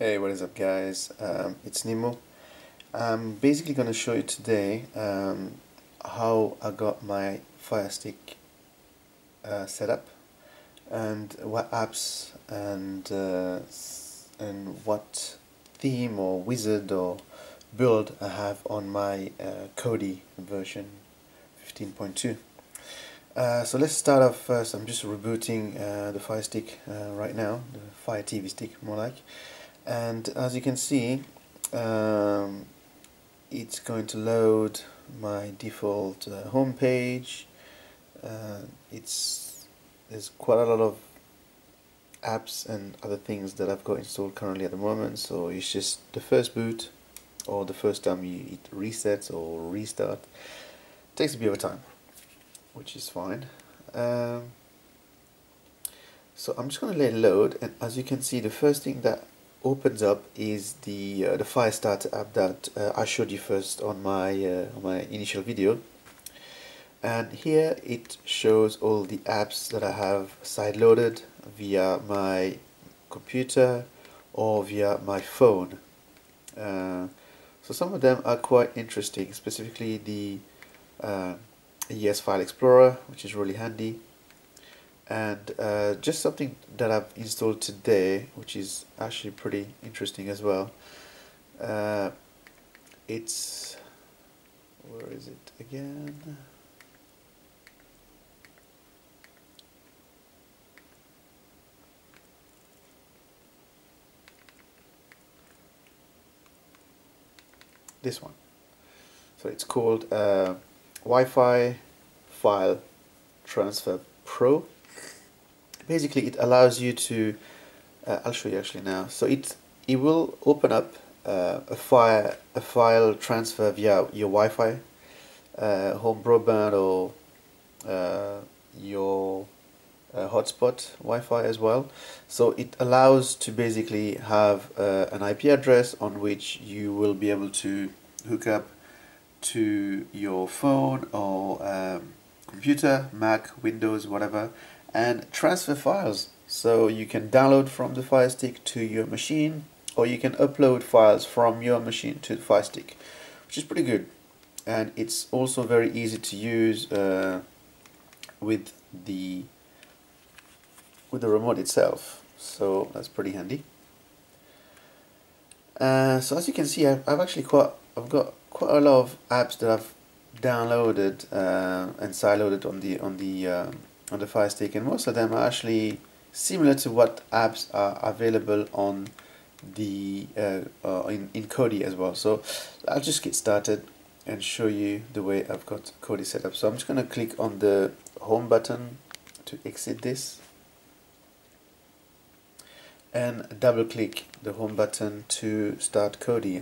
Hey, what is up guys, it's Nimo. I'm basically going to show you today how I got my Fire Stick set up and what apps and what theme or wizard or build I have on my Kodi version 15.2. So let's start off first. I'm just rebooting the Fire Stick right now, the Fire TV Stick more like, and as you can see it's going to load my default home page. There's quite a lot of apps and other things that I've got installed currently at the moment, so it's just the first boot or the first time it resets or restart. It takes a bit of time, which is fine. So I'm just going to let it load, and as you can see, the first thing that opens up is the Fire Starter app that I showed you first on my initial video. And here it shows all the apps that I have sideloaded via my computer or via my phone. So some of them are quite interesting, specifically the ES File Explorer, which is really handy, and just something that I've installed today, which is actually pretty interesting as well. It's, where is it again? This one. So it's called Wi-Fi File Transfer Pro. Basically, it allows you to. I'll show you actually now. So it will open up a file transfer via your Wi-Fi, home broadband, or your hotspot Wi-Fi as well. So it allows to basically have an IP address on which you will be able to hook up to your phone or computer, Mac, Windows, whatever, and transfer files. So you can download from the Fire Stick to your machine, or you can upload files from your machine to the Fire Stick, which is pretty good. And it's also very easy to use with the remote itself, so that's pretty handy. So as you can see, I've got quite a lot of apps that I've downloaded and sideloaded on the Fire Stick, and most of them are actually similar to what apps are available on the in Kodi as well. So I'll just get started and show you the way I've got Kodi set up. So I'm just going to click on the home button to exit this, and double click the home button to start Kodi,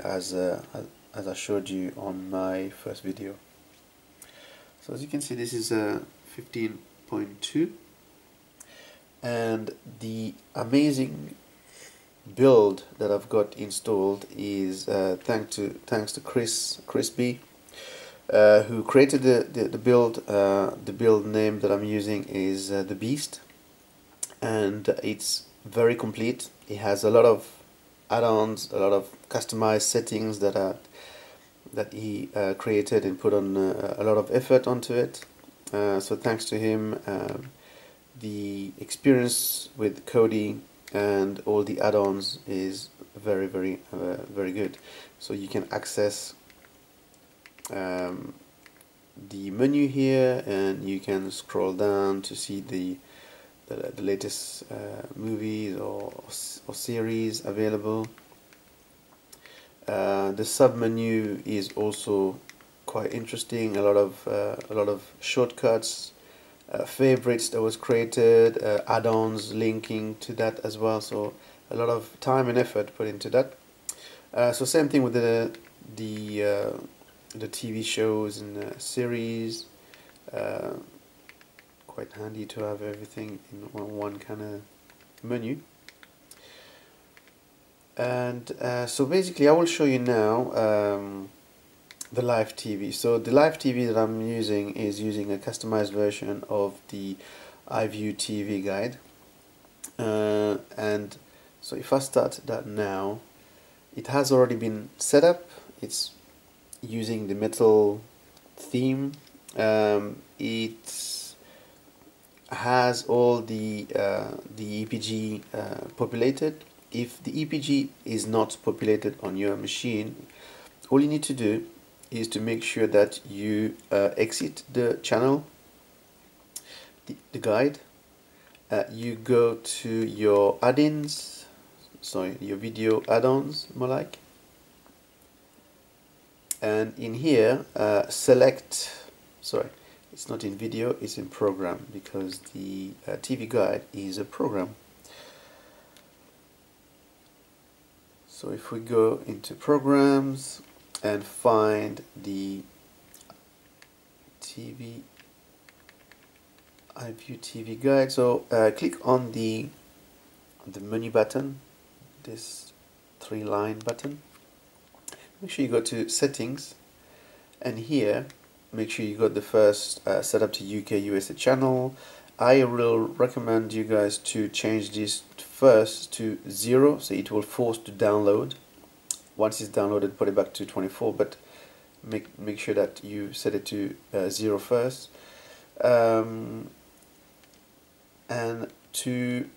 as I showed you on my first video. So as you can see, this is a 15.2, and the amazing build that I've got installed is thanks to Chris B., who created the build. The build name that I'm using is the Beast, and it's very complete. It has a lot of add-ons, a lot of customized settings that he created and put on a lot of effort onto it. So thanks to him, the experience with Kodi and all the add-ons is very, very good. So you can access the menu here, and you can scroll down to see the latest movies or series available. The sub-menu is also quite interesting. A lot of shortcuts, favorites that was created, add-ons linking to that as well. So a lot of time and effort put into that. So same thing with the TV shows and series. Quite handy to have everything in one kind of menu. And so basically I will show you now the live TV. So the live TV that I'm using is using a customized version of the iView TV guide, and So if I start that now, it has already been set up. It's using the metal theme. It has all the EPG populated. If the EPG is not populated on your machine, all you need to do is to make sure that you exit the channel, the guide. You go to your add-ins, sorry, your video add-ons, more like. And in here, select, sorry, it's not in video, it's in program, because the TV guide is a program. So if we go into programs and find the TV iView TV guide, so click on the menu button, this 3-line button. Make sure you go to settings, and here make sure you got the first set up to UK USA channel. I will recommend you guys to change this first to 0, so it will force to download. Once it's downloaded, put it back to 24, but make sure that you set it to 0 first. And to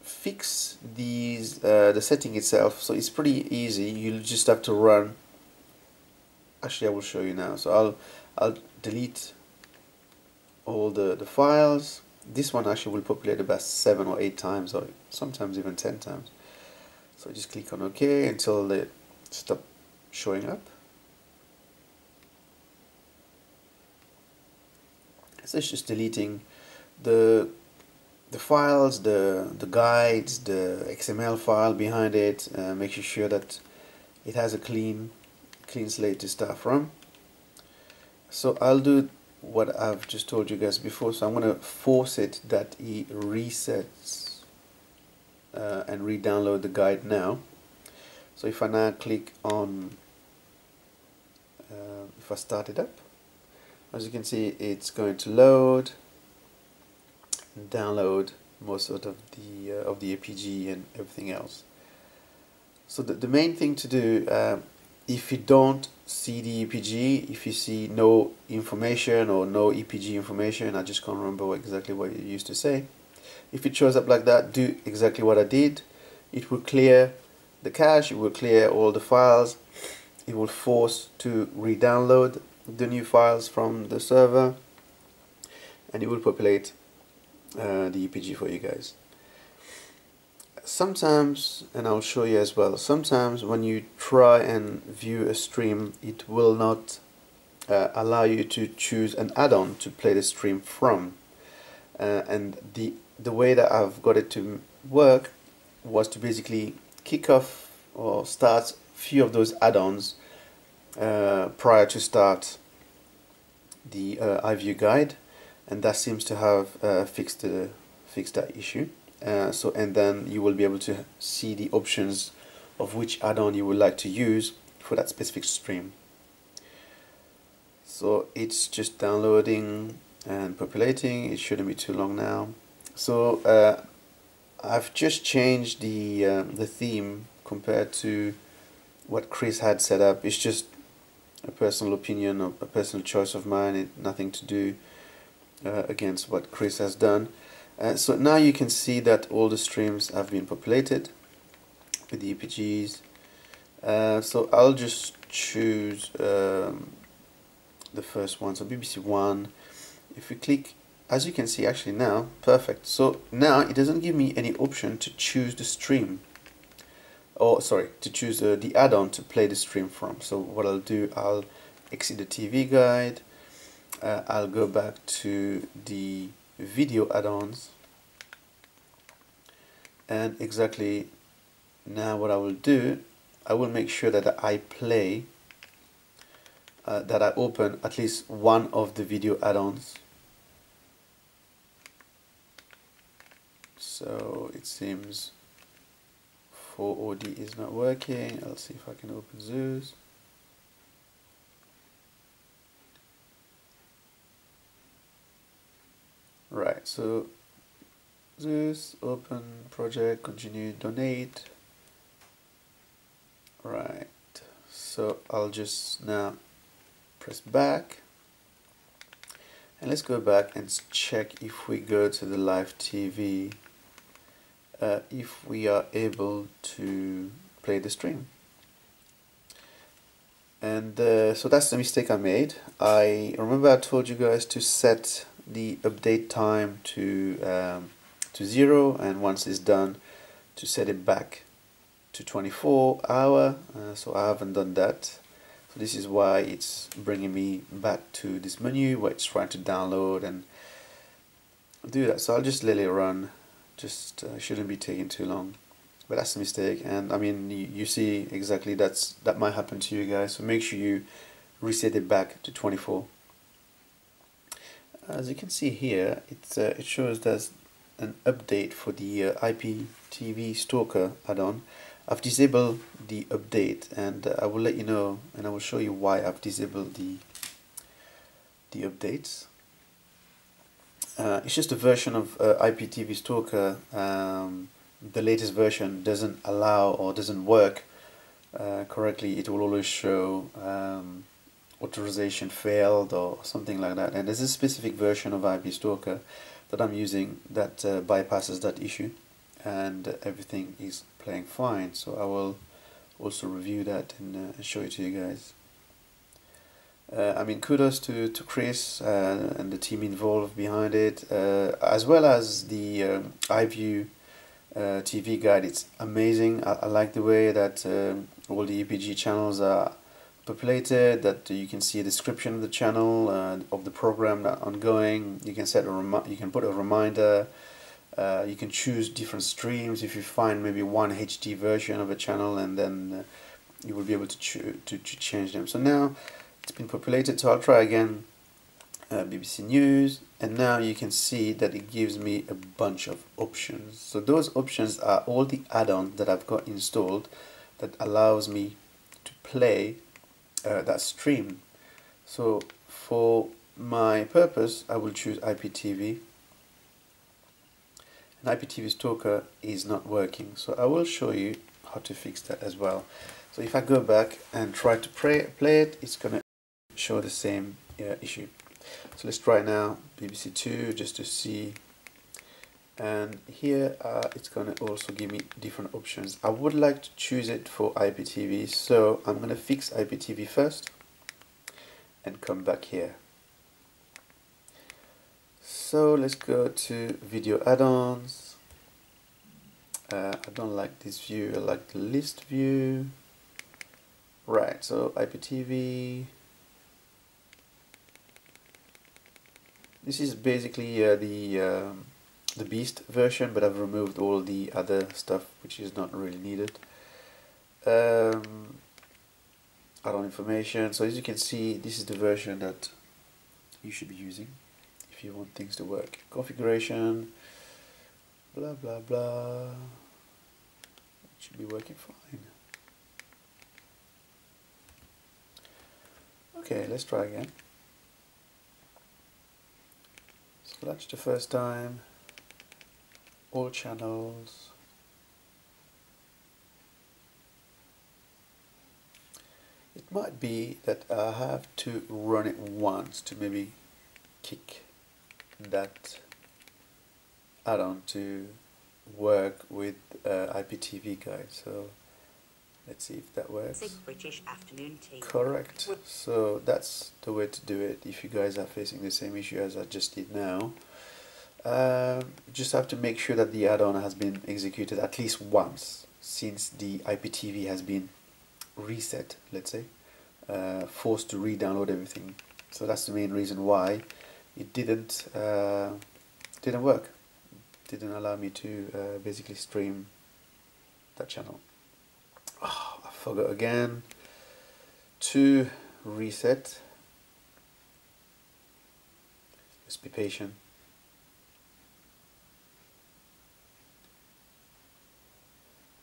fix these the setting itself, so it's pretty easy. You just have to run. Actually, I will show you now. So I'll delete all the files. This one actually will populate about 7 or 8 times, or sometimes even 10 times. So just click on OK until they stop showing up. So it's just deleting the files, the guides, the XML file behind it, making sure that it has a clean slate to start from. So I'll do what I've just told you guys before. So I'm going to force it that it resets and re-download the guide now. So if I now click on, if I start it up, as you can see, it's going to load and download most of the EPG and everything else. So the main thing to do, if you don't see the EPG, if you see no information or no EPG information, I just can't remember exactly what it used to say. If it shows up like that, do exactly what I did. It will clear the cache, it will clear all the files, it will force to re-download the new files from the server, and it will populate the EPG for you guys. Sometimes, and I'll show you as well, sometimes when you try and view a stream, it will not allow you to choose an add-on to play the stream from, and the way that I've got it to work was to basically kick off or start a few of those add-ons prior to start the iView guide, and that seems to have fixed that issue. So and then you will be able to see the options of which add-on you would like to use for that specific stream. So it's just downloading and populating. It shouldn't be too long now. So I've just changed the theme compared to what Chris had set up. It's just a personal opinion or a personal choice of mine. It nothing to do against what Chris has done. So now you can see that all the streams have been populated with the EPGs. So I'll just choose the first one, so BBC 1. If we click, as you can see actually now, perfect. So now it doesn't give me any option to choose the stream, or sorry, to choose the add-on to play the stream from. So what I'll do, I'll exit the TV guide. I'll go back to the video add-ons, and exactly now what I will do, I will make sure that I play, that I open at least one of the video add-ons. So it seems 4OD is not working. I'll see if I can open Zeus. Right, so Zeus, open project, continue, donate. Right, so I'll just now press back, and let's go back and check if we go to the live TV, if we are able to play the stream. And so that's the mistake I made. I remember I told you guys to set the update time to 0, and once it's done to set it back to 24 hour. So I haven't done that, so this is why it's bringing me back to this menu where it's trying to download and do that. So I'll just let it run, just shouldn't be taking too long, but that's a mistake. And I mean, you see exactly that might happen to you guys, so make sure you reset it back to 24. As you can see here, it shows there's an update for the IPTV Stalker add-on. I've disabled the update, and I will let you know, and I will show you why I've disabled the updates. It's just a version of IPTV Stalker. The latest version doesn't allow or doesn't work correctly. It will always show authorization failed or something like that, and there's a specific version of IP Stalker that I'm using that bypasses that issue, and everything is playing fine. So I will also review that and show it to you guys. I mean, kudos to Chris and the team involved behind it, as well as the iView TV guide. It's amazing. I like the way that all the EPG channels are populated, that you can see a description of the channel, of the program that's ongoing. You can you can put a reminder. You can choose different streams. If you find maybe one HD version of a channel, and then you will be able to change them. So now it's been populated. So I'll try again. BBC News, and now you can see that it gives me a bunch of options. So those options are all the add-ons that I've got installed that allows me to play that stream. So for my purpose, I will choose IPTV, and IPTV Stalker is not working, so I will show you how to fix that as well. So if I go back and try to play it, it's gonna show the same issue. So let's try now BBC 2, just to see, and here it's gonna also give me different options. I would like to choose it for IPTV, so I'm gonna fix IPTV first and come back here. So let's go to video add-ons. I don't like this view, I like the list view. Right, so IPTV. This is basically the Beast version, but I've removed all the other stuff which is not really needed. Add-on information. So as you can see, this is the version that you should be using if you want things to work. Configuration, blah blah blah. It should be working fine. Okay, let's try again. Splash the first time. All channels. It might be that I have to run it once to maybe kick that add-on to work with IPTV guide. So let's see if that works. British afternoon tea. Correct. So that's the way to do it if you guys are facing the same issue as I just did now. Just have to make sure that the add-on has been executed at least once since the IPTV has been reset, let's say, forced to re-download everything. So that's the main reason why it didn't work. It didn't allow me to basically stream that channel. Oh, I forgot again to reset. Let's be patient.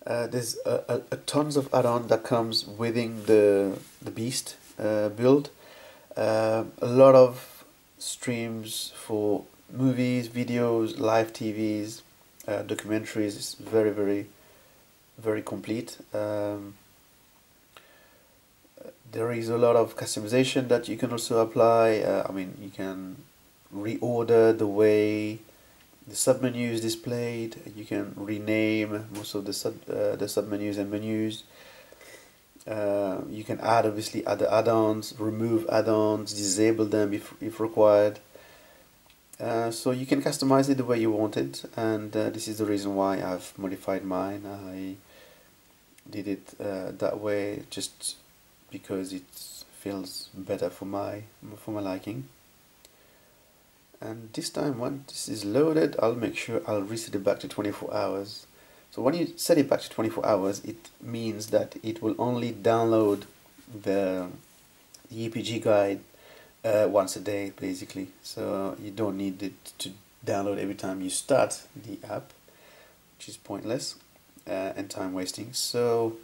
There's a tons of add-on that comes within the Beast build. A lot of streams for movies, videos, live TVs, documentaries. It's very, very complete. There is a lot of customization that you can also apply. I mean, you can reorder the way the submenu is displayed. You can rename most of the submenus and menus. You can add, obviously, other add-ons, remove add-ons, disable them if required. So you can customize it the way you want it, and this is the reason why I've modified mine. I did it that way just because it feels better for my liking. And this time, once this is loaded, I'll make sure I'll reset it back to 24 hours. So when you set it back to 24 hours, it means that it will only download the EPG guide once a day, basically. So you don't need it to download every time you start the app, which is pointless and time wasting. So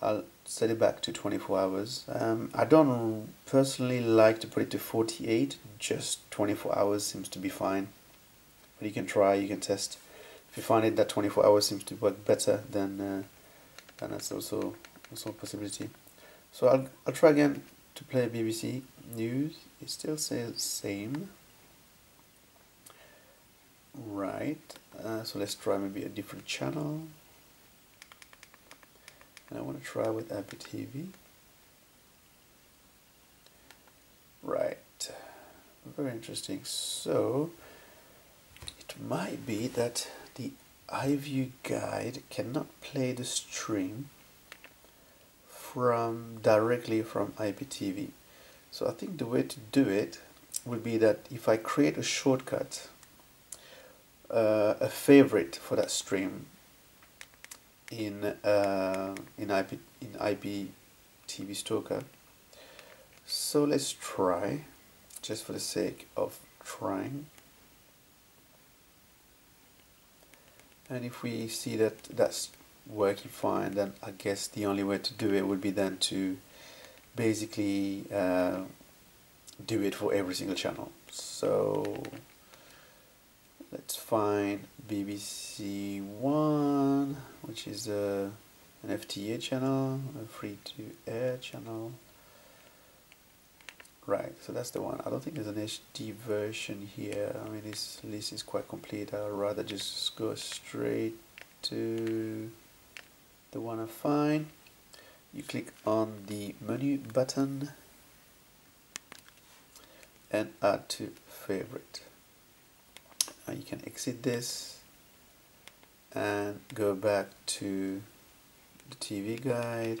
I'll set it back to 24 hours. I don't personally like to put it to 48, just 24 hours seems to be fine. But you can try, you can test. If you find it that 24 hours seems to work better, then that's also a possibility. So I'll try again to play BBC News. It still says same. Right, so let's try maybe a different channel. I want to try with IPTV. Right, very interesting. So it might be that the iView guide cannot play the stream directly from IPTV. So I think the way to do it would be that if I create a shortcut, a favorite for that stream in IPTV Stalker. So let's try, just for the sake of trying. And if we see that that's working fine, then I guess the only way to do it would be then to basically do it for every single channel. So let's find BBC One, which is an FTA channel, a free-to-air channel. Right, so that's the one. I don't think there's an HD version here. I mean, this list is quite complete. I'd rather just go straight to the one I find. You click on the menu button and add to favorite. You can exit this and go back to the TV guide.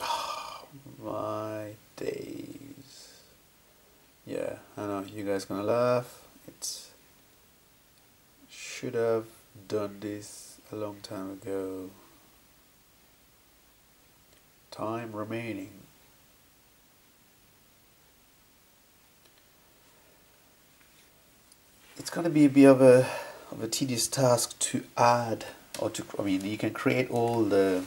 Oh, my days. Yeah, I know you guys gonna laugh. It should have done this a long time ago. Time remaining. It's going to be a bit of a tedious task to add, or to, I mean, you can create all the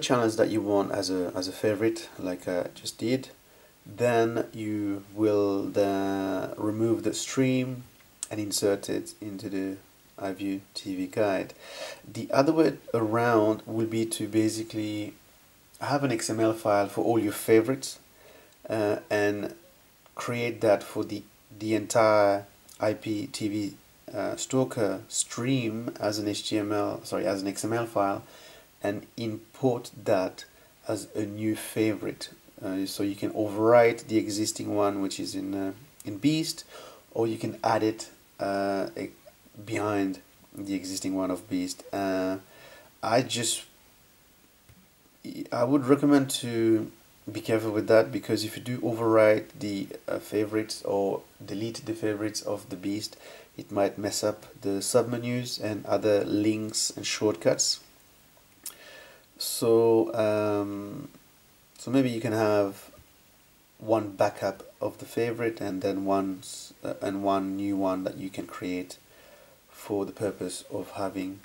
channels that you want as a favorite, like I just did. Then you will remove the stream and insert it into the iView TV guide. The other way around will be to basically have an XML file for all your favorites and create that for the entire IPTV Stalker stream as an XML file, and import that as a new favorite. So you can overwrite the existing one, which is in Beast, or you can add it behind the existing one of Beast. I would recommend to be careful with that, because if you do overwrite the favorites or delete the favorites of the Beast, it might mess up the submenus and other links and shortcuts. So so maybe you can have one backup of the favorite and then one new one that you can create for the purpose of having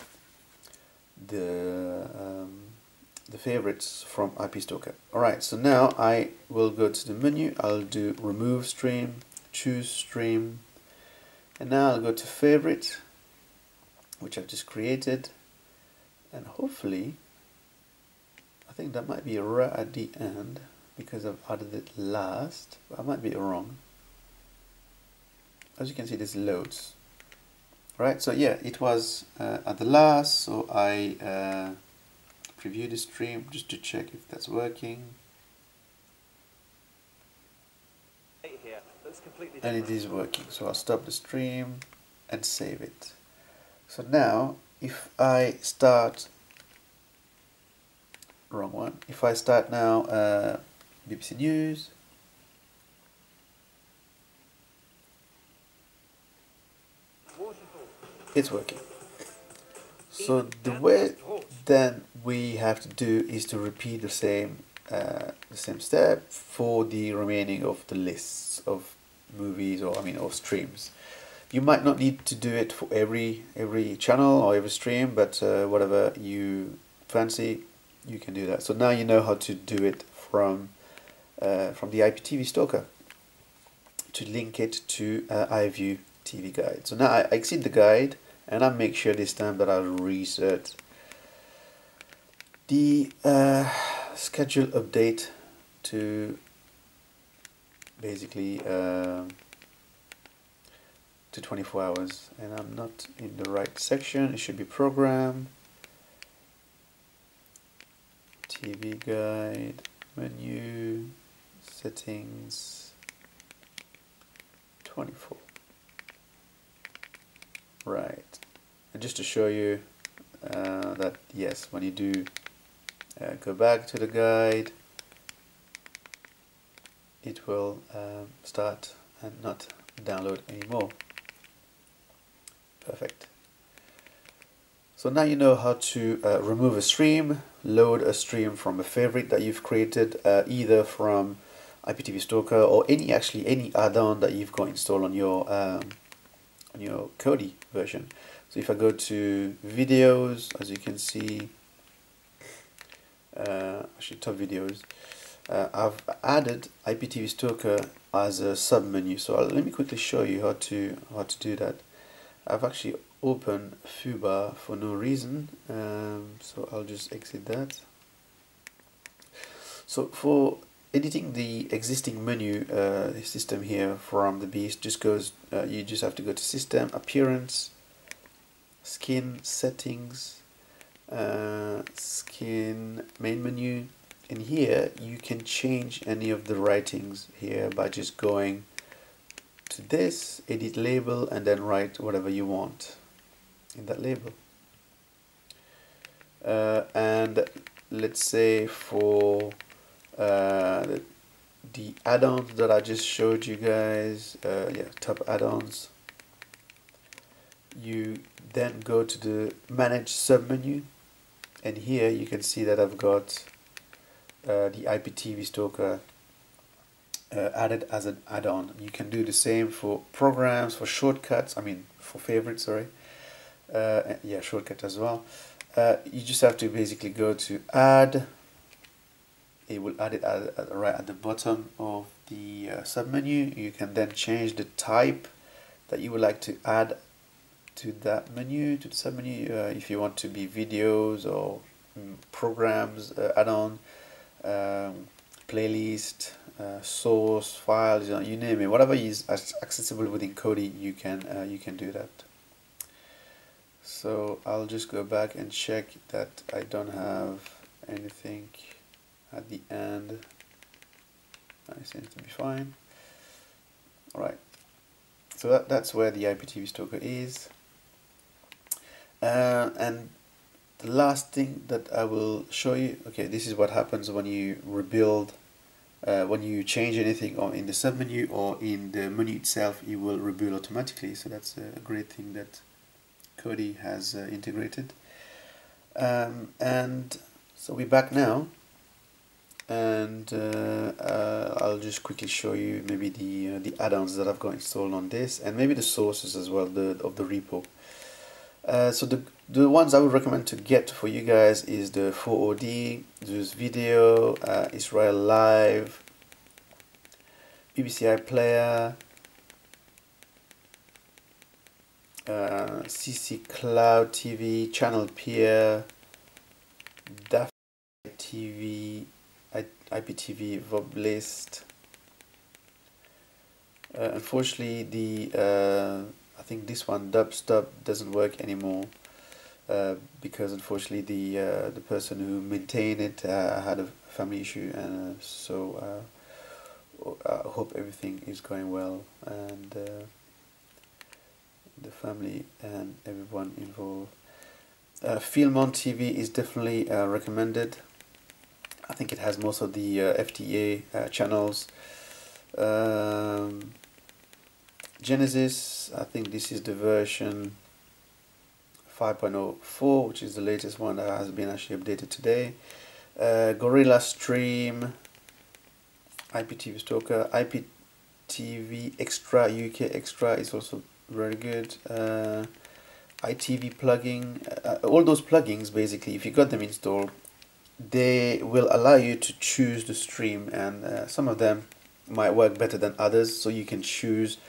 the favorites from IP Stalker. Alright, so now I will go to the menu, I'll do remove stream, choose stream, and now I'll go to favorite, which I've just created, and hopefully, I think that might be a rare at the end, because I've added it last, but I might be wrong. As you can see, there's loads. Right, so yeah, it was at the last, so I preview the stream just to check if that's working. And it is working, so I'll stop the stream and save it. So now, if I start, wrong one, if I start now BBC News, it's working. So the way then we have to do is to repeat the same step for the remaining of the lists of movies, or I mean of streams. You might not need to do it for every channel or every stream, but whatever you fancy, you can do that. So now you know how to do it from the IPTV Stalker to link it to iView TV guide. So now I exit the guide, and I make sure this time that I reset the schedule update to basically to 24 hours. And I'm not in the right section. It should be program, TV guide, menu, settings, 24. Right, and just to show you that yes, when you do go back to the guide, it will start and not download anymore. Perfect. So now you know how to remove a stream, load a stream from a favorite that you've created, either from IPTV Stalker or any add-on that you've got installed on your Kodi version. So if I go to videos, as you can see, actually top videos, I've added IPTV Stalker as a sub menu. So let me quickly show you how to do that. I've actually opened Fuba for no reason, so I'll just exit that. So for editing the existing menu system here from the Beast, just goes. You just have to go to System, Appearance, Skin, Settings, Skin, Main Menu, and here you can change any of the writings here by just going to this, Edit Label, and then write whatever you want in that label. And let's say for the add-ons that I just showed you guys, yeah, top add-ons, you then go to the manage submenu, and here you can see that I've got the IPTV Stalker added as an add-on. You can do the same for programs, for shortcuts, I mean for favorites, sorry, yeah, shortcut as well. You just have to basically go to add. It will add it right at the bottom of the submenu. You can then change the type that you would like to add to that menu, to the submenu. If you want to be videos or programs, add-on, playlist, source, files, you know, you name it. Whatever is accessible within Kodi, you can do that. So I'll just go back and check that I don't have anything at the end. That seems to be fine. Alright, so that's where the IPTV Stalker is. And the last thing that I will show you, okay, this is what happens when you rebuild, when you change anything or in the submenu or in the menu itself, it will rebuild automatically. So that's a great thing that Kodi has integrated. And so we're back now. And I'll just quickly show you maybe the add-ons that I've got installed on this, and maybe the sources as well of the repo. So the The ones I would recommend to get for you guys is the 4OD, Zeus Video, Israel Live, BBC iPlayer, CC Cloud TV, Channel Peer, Daft TV, IPTV, Voblist. Unfortunately, I think this one, Dubstub, doesn't work anymore because unfortunately the person who maintained it had a family issue, and so I hope everything is going well, and the family and everyone involved. Film on TV is definitely recommended. I think it has most of the FTA channels. Genesis, I think this is the version 5.04, which is the latest one that has been actually updated today. Gorilla Stream, IPTV Stalker, IPTV Extra, UK Extra is also very good. ITV plugin, all those plugins basically, if you got them installed, they will allow you to choose the stream, and some of them might work better than others, so you can choose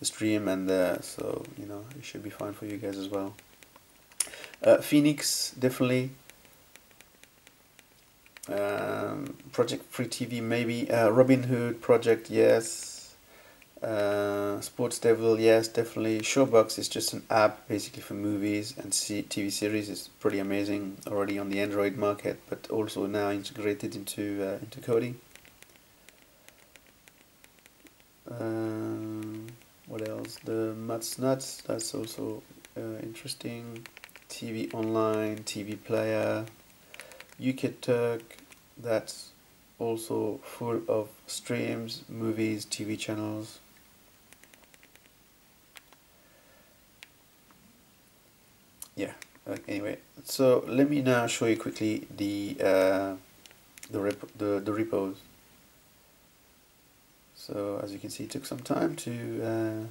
the stream, and so you know it should be fine for you guys as well. Phoenix definitely, Project Free TV maybe, Robin Hood Project, yes, Sports Devil, yes, definitely. Showbox is just an app basically for movies and TV series. It's pretty amazing, already on the Android market, but also now integrated into Kodi. What else? The Muts Nuts, that's also interesting. TV Online, TV Player, UK Turk, that's also full of streams, movies, TV channels. Yeah, anyway, so let me now show you quickly the repos. So as you can see, it took some time to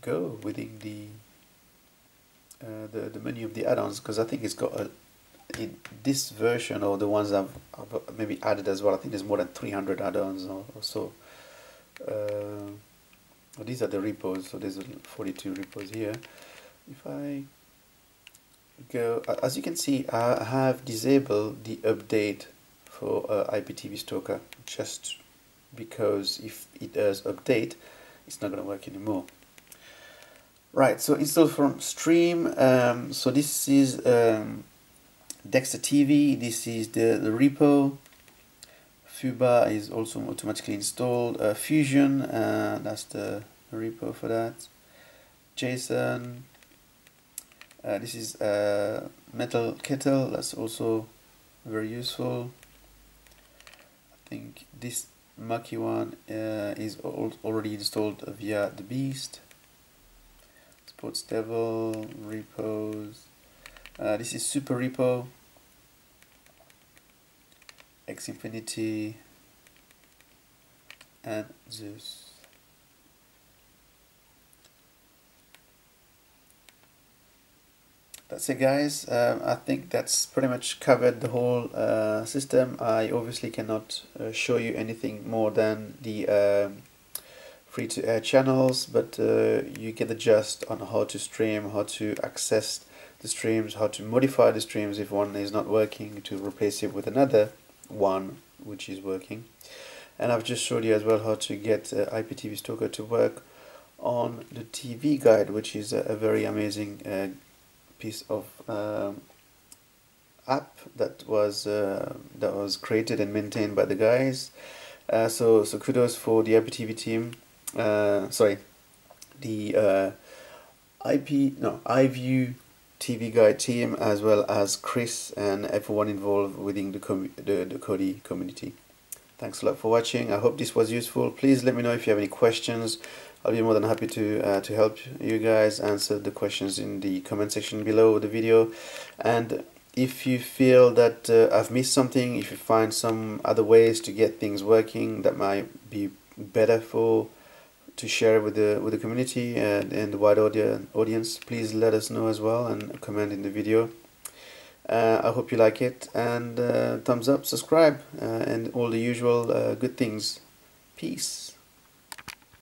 go within the menu of the add-ons, because I think it's got in this version, or the ones I've maybe added as well, I think there's more than 300 add-ons or so. These are the repos, so there's 42 repos here. If I go, as you can see, I have disabled the update for IPTV Stalker, just because if it does update, it's not going to work anymore. Right, so install from stream. So this is Dexa TV, this is the repo. Fuba is also automatically installed. Fusion, that's the repo for that. Json, this is metal kettle, that's also very useful. I think this Maki one is already installed via the Beast. Sports Devil, repos. This is Super Repo, X Infinity, and Zeus. That's it, guys. I think that's pretty much covered the whole system. I obviously cannot show you anything more than the free-to-air channels, but you get the gist on how to stream, how to access the streams, how to modify the streams if one is not working, to replace it with another one which is working. And I've just showed you as well how to get IPTV Stalker to work on the TV guide, which is a very amazing piece of app that was created and maintained by the guys. So kudos for the IPTV team. Sorry, the iView TV guide team, as well as Chris and everyone involved within the Kodi community. Thanks a lot for watching. I hope this was useful. Please let me know if you have any questions. I'll be more than happy to help you guys answer the questions in the comment section below the video. And if you feel that I've missed something, if you find some other ways to get things working that might be better for to share it with the community and the wide audience. Please let us know as well and comment in the video. I hope you like it, and thumbs up, subscribe, and all the usual good things. Peace.